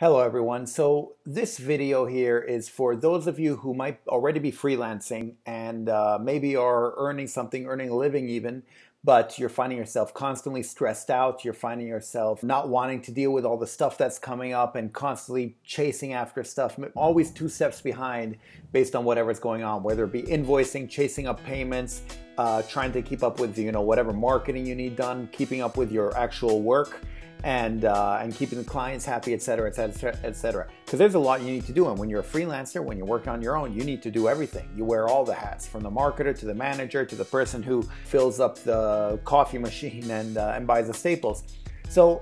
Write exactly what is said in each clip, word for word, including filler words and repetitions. Hello everyone. So this video here is for those of you who might already be freelancing and uh, maybe are earning something, earning a living even, but you're finding yourself constantly stressed out. You're finding yourself not wanting to deal with all the stuff that's coming up and constantly chasing after stuff, always two steps behind based on whatever's going on, whether it be invoicing, chasing up payments, uh, trying to keep up with, you know, whatever marketing you need done, keeping up with your actual work. And, uh, and keeping the clients happy, et cetera, et cetera, et cetera. Because there's a lot you need to do. And when you're a freelancer, when you're working on your own, you need to do everything. You wear all the hats, from the marketer to the manager to the person who fills up the coffee machine and, uh, and buys the staples. So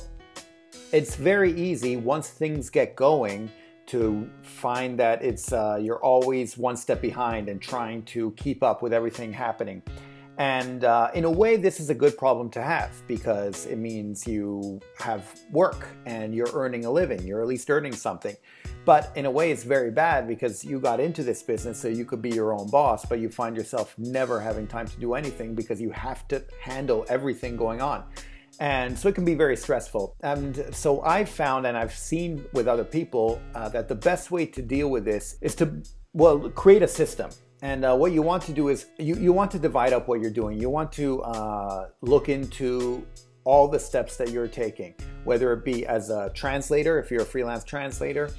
it's very easy once things get going to find that it's, uh, you're always one step behind and trying to keep up with everything happening. And uh, in a way, this is a good problem to have because it means you have work and you're earning a living, you're at least earning something. But in a way, it's very bad because you got into this business so you could be your own boss, but you find yourself never having time to do anything because you have to handle everything going on. And so it can be very stressful. And so I've found, and I've seen with other people, uh, that the best way to deal with this is to, well, create a system. And uh, what you want to do is you, you want to divide up what you're doing. You want to uh, look into all the steps that you're taking, whether it be as a translator, if you're a freelance translator,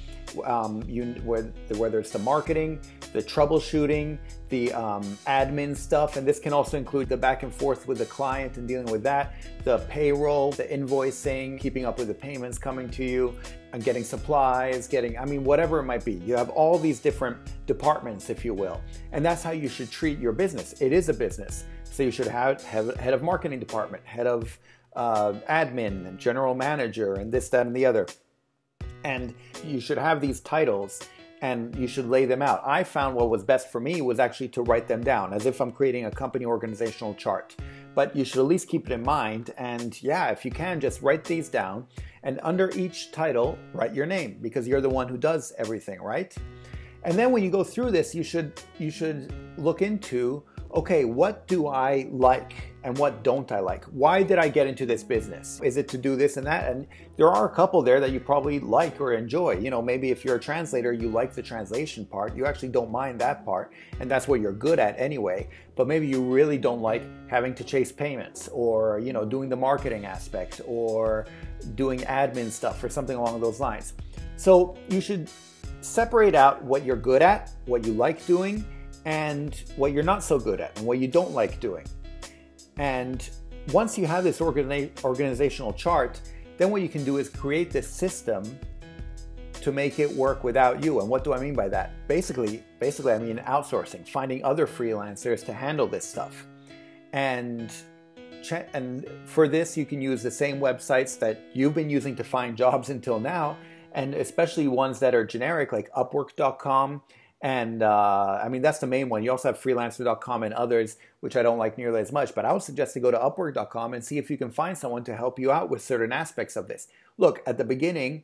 um, you, whether it's the marketing, the troubleshooting, the um, admin stuff, and this can also include the back and forth with the client and dealing with that, the payroll, the invoicing, keeping up with the payments coming to you, and getting supplies, getting, I mean, whatever it might be. You have all these different departments, if you will, and that's how you should treat your business. It is a business, so you should have, have a head of marketing department, head of uh, admin, and general manager, and this, that, and the other, and you should have these titles and you should lay them out. I found what was best for me was actually to write them down as if I'm creating a company organizational chart. But you should at least keep it in mind, and yeah, if you can, just write these down, and under each title, write your name, because you're the one who does everything, right? And then when you go through this, you should, you should look into, okay, what do I like and what don't I like? Why did I get into this business? Is it to do this and that? And there are a couple there that you probably like or enjoy. You know, maybe if you're a translator, you like the translation part. You actually don't mind that part, and that's what you're good at anyway. But maybe you really don't like having to chase payments, or, you know, doing the marketing aspect, or doing admin stuff or something along those lines. So you should separate out what you're good at, what you like doing, and what you're not so good at and what you don't like doing. And once you have this organi- organizational chart, then what you can do is create this system to make it work without you. And what do I mean by that? Basically, basically I mean outsourcing, finding other freelancers to handle this stuff. And, and for this, you can use the same websites that you've been using to find jobs until now, and especially ones that are generic, like Upwork dot com, And uh, I mean, that's the main one. You also have freelancer dot com and others, which I don't like nearly as much, but I would suggest to go to Upwork dot com and see if you can find someone to help you out with certain aspects of this. Look, at the beginning,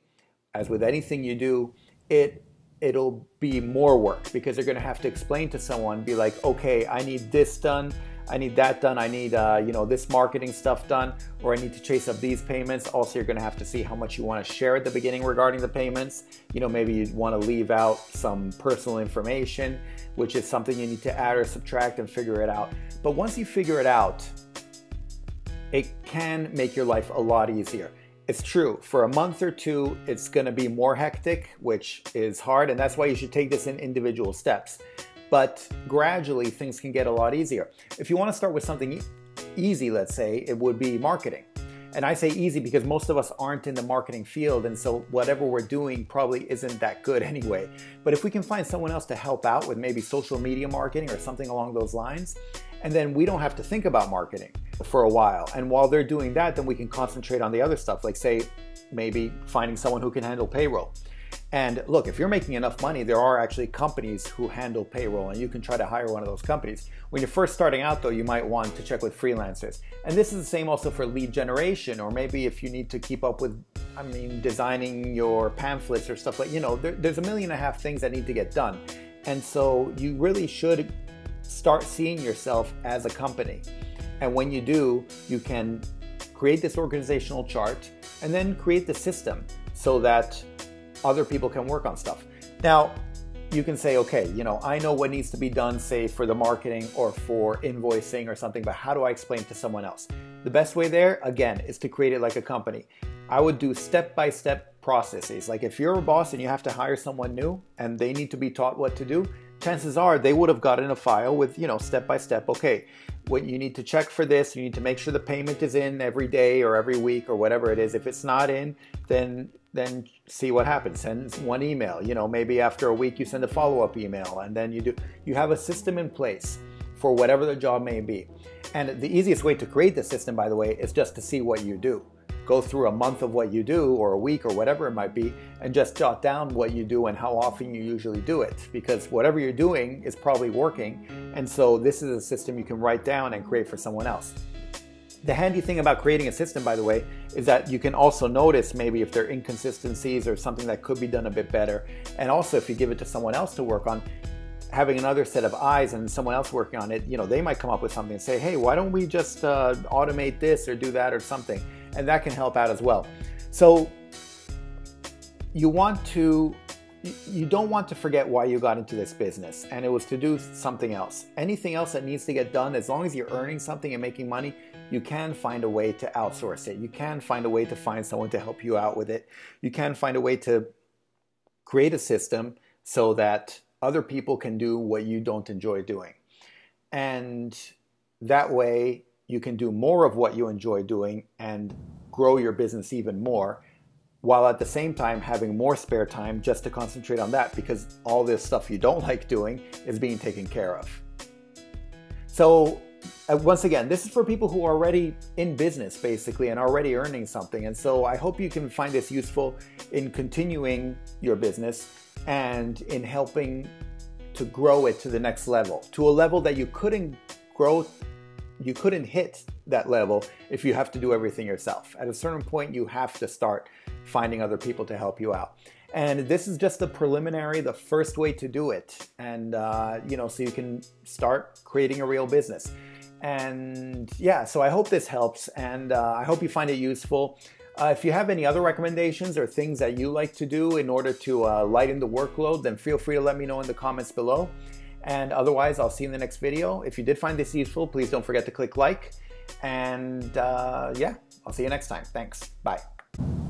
as with anything you do, it, it'll be more work because you're gonna have to explain to someone, be like, okay, I need this done, I need that done, I need uh, you know, this marketing stuff done, or I need to chase up these payments. Also, you're gonna have to see how much you wanna share at the beginning regarding the payments. You know, maybe you'd wanna leave out some personal information, which is something you need to add or subtract and figure it out. But once you figure it out, it can make your life a lot easier. It's true, for a month or two, it's gonna be more hectic, which is hard, and that's why you should take this in individual steps. But gradually, things can get a lot easier. If you want to start with something easy, let's say, it would be marketing. And I say easy because most of us aren't in the marketing field, and so whatever we're doing probably isn't that good anyway. But if we can find someone else to help out with maybe social media marketing or something along those lines, and then we don't have to think about marketing for a while. And while they're doing that, then we can concentrate on the other stuff, like, say, maybe finding someone who can handle payroll. And look, if you're making enough money, there are actually companies who handle payroll, and you can try to hire one of those companies. When you're first starting out, though, you might want to check with freelancers. And this is the same also for lead generation, or maybe if you need to keep up with, I mean, designing your pamphlets or stuff like, you know, there, there's a million and a half things that need to get done. And so you really should start seeing yourself as a company. And when you do, you can create this organizational chart and then create the system so that other people can work on stuff. Now, you can say, okay, you know, I know what needs to be done, say for the marketing or for invoicing or something, but how do I explain it to someone else? The best way there, again, is to create it like a company. I would do step-by-step processes. Like if you're a boss and you have to hire someone new and they need to be taught what to do, chances are they would have gotten a file with, you know, step-by-step, okay, what you need to check for this, you need to make sure the payment is in every day or every week or whatever it is. If it's not in, then then see what happens. Send one email, you know, maybe after a week you send a follow-up email, and then you do, you have a system in place for whatever the job may be. And the easiest way to create the system, by the way, is just to see what you do. Go through a month of what you do, or a week, or whatever it might be, and just jot down what you do and how often you usually do it, because whatever you're doing is probably working. And so this is a system you can write down and create for someone else. The handy thing about creating a system, by the way, is that you can also notice maybe if there are inconsistencies or something that could be done a bit better. And also if you give it to someone else to work on, having another set of eyes and someone else working on it, you know, they might come up with something and say, hey, why don't we just uh, automate this or do that or something? And that can help out as well. So you want to, you don't want to forget why you got into this business, and it was to do something else. Anything else that needs to get done, as long as you're earning something and making money, you can find a way to outsource it. You can find a way to find someone to help you out with it. You can find a way to create a system so that other people can do what you don't enjoy doing. And that way, you can do more of what you enjoy doing and grow your business even more, while at the same time having more spare time just to concentrate on that, because all this stuff you don't like doing is being taken care of. So once again, this is for people who are already in business basically and already earning something. And so I hope you can find this useful in continuing your business and in helping to grow it to the next level, to a level that you couldn't grow You couldn't hit that level if you have to do everything yourself. At a certain point, you have to start finding other people to help you out. And this is just the preliminary, the first way to do it. And, uh, you know, so you can start creating a real business. And yeah, so I hope this helps, and uh, I hope you find it useful. Uh, if you have any other recommendations or things that you like to do in order to uh, lighten the workload, then feel free to let me know in the comments below. And otherwise, I'll see you in the next video. If you did find this useful, please don't forget to click like. And uh, yeah, I'll see you next time. Thanks. Bye.